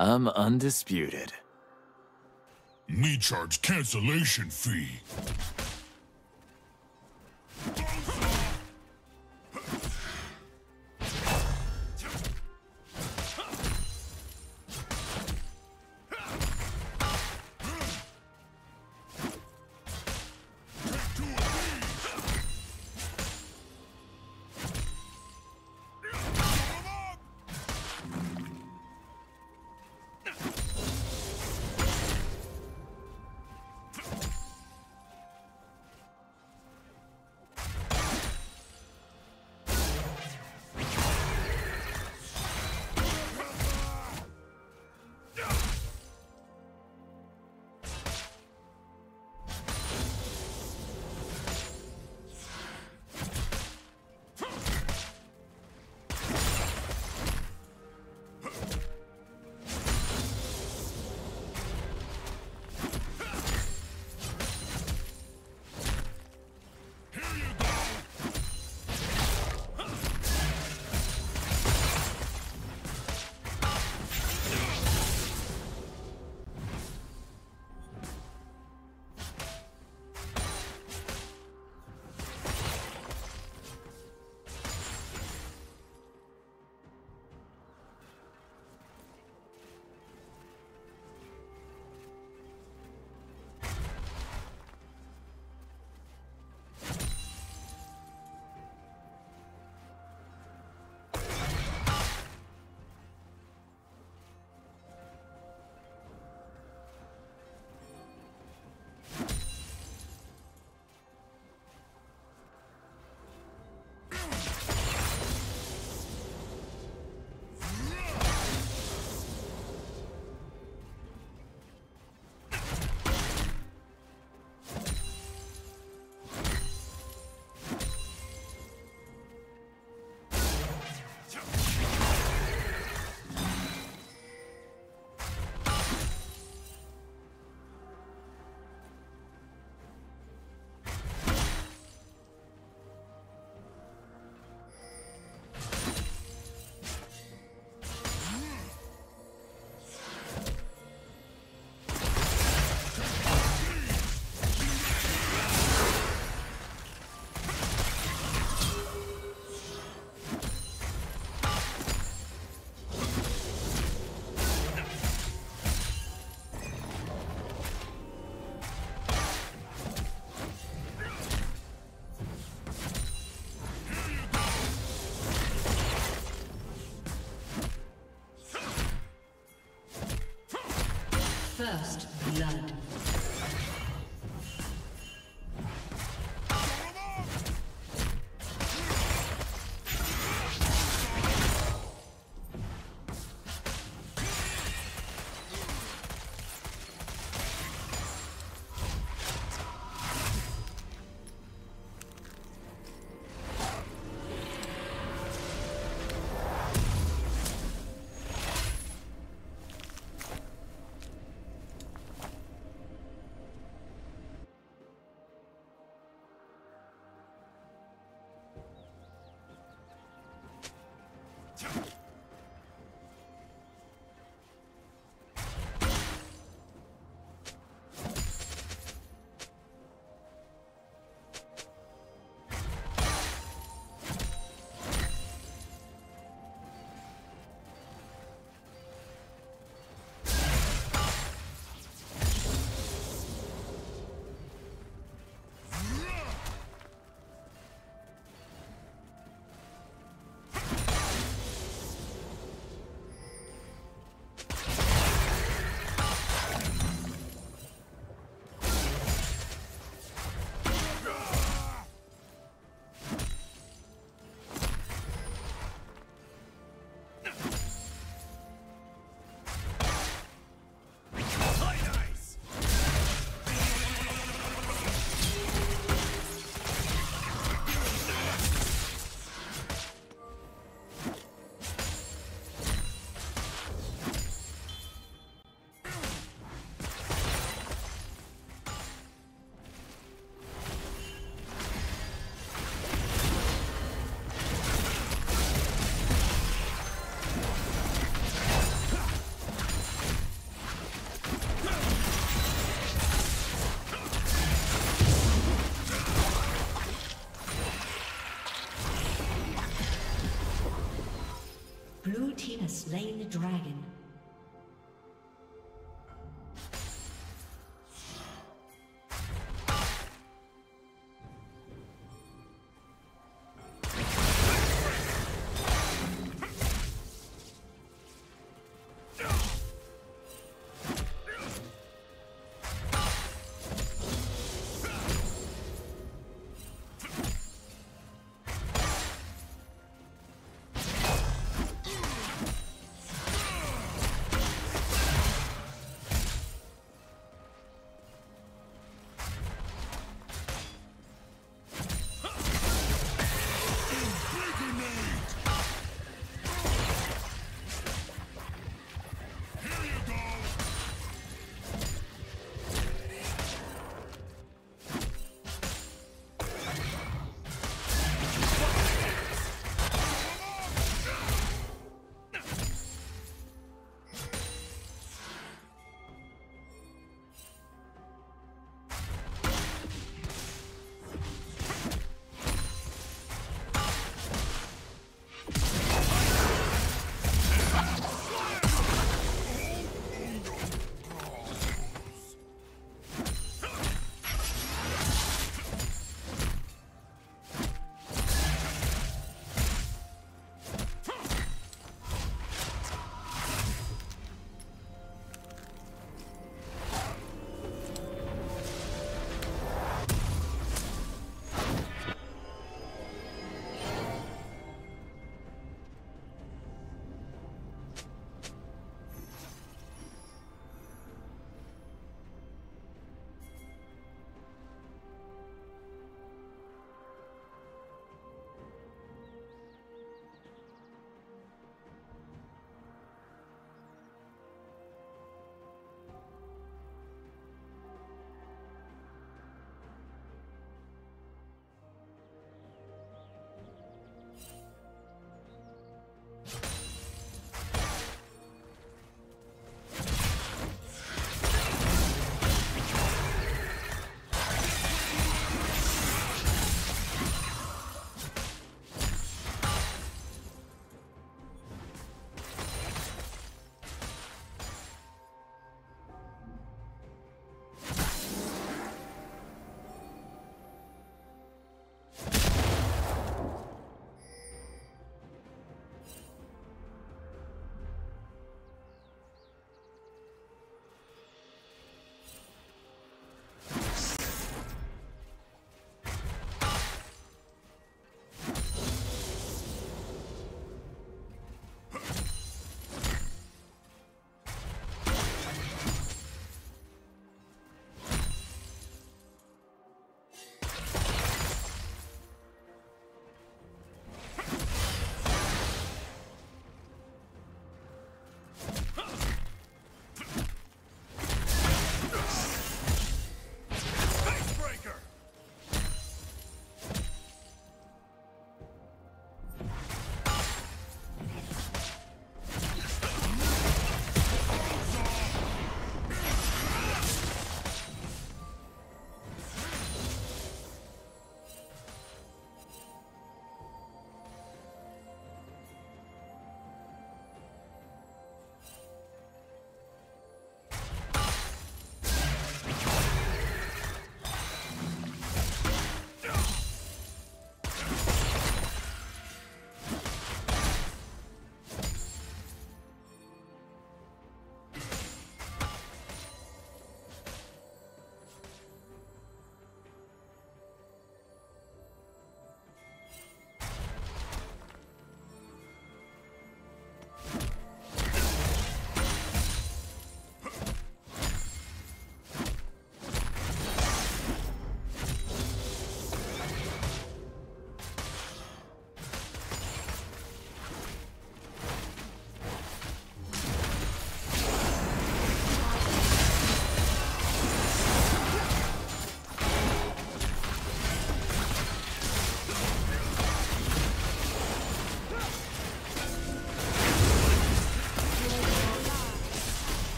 I'm undisputed. Me charge cancellation fee. First blood. dragon.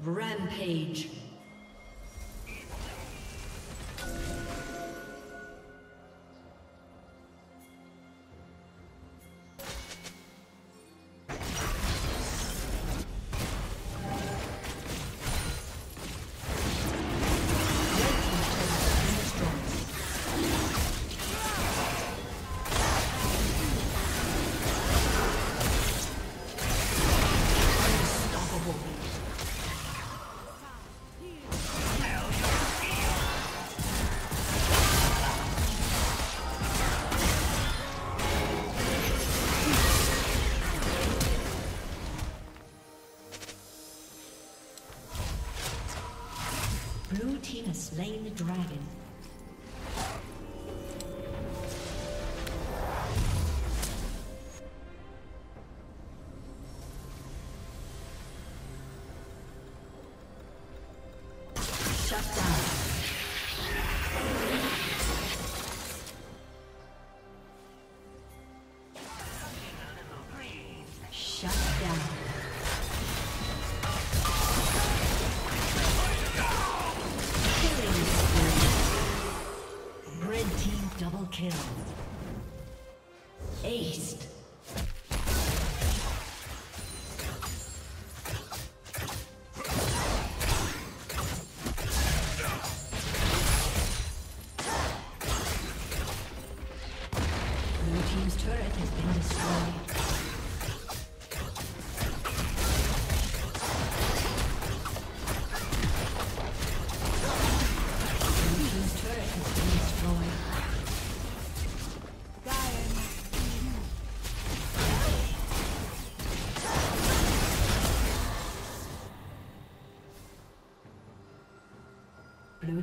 Rampage. Slain the dragon. Shut down. Shut down. Double kill. Aced. Blue team's turret has been destroyed. Blue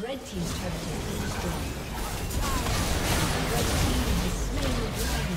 Red team's turret is destroyed. Red team has slain the dragon.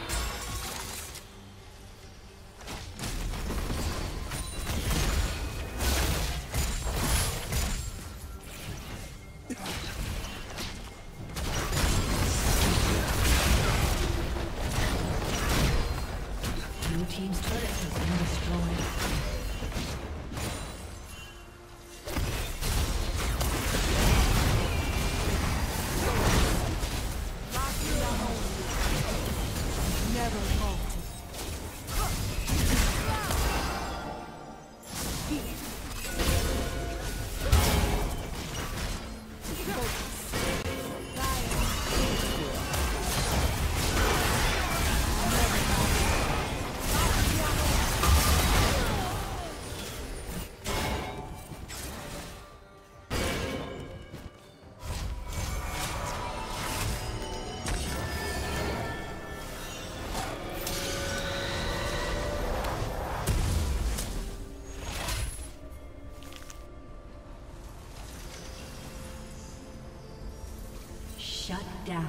Blue team's turret has been destroyed. Shut down.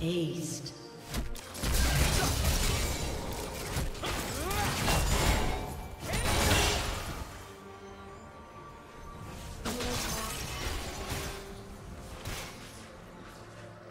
Aced.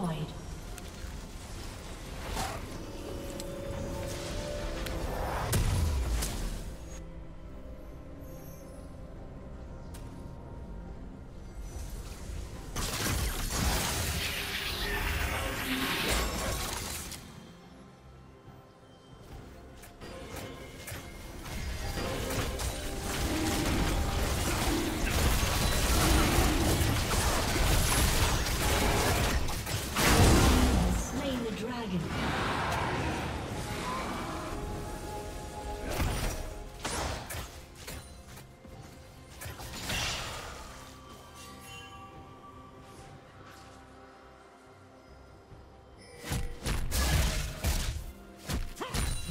destroyed.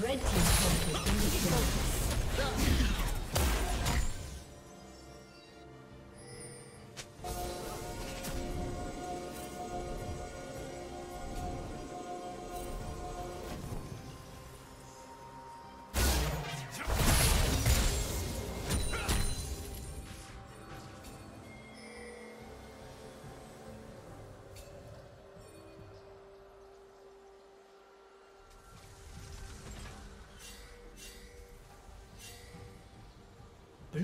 Red team Blue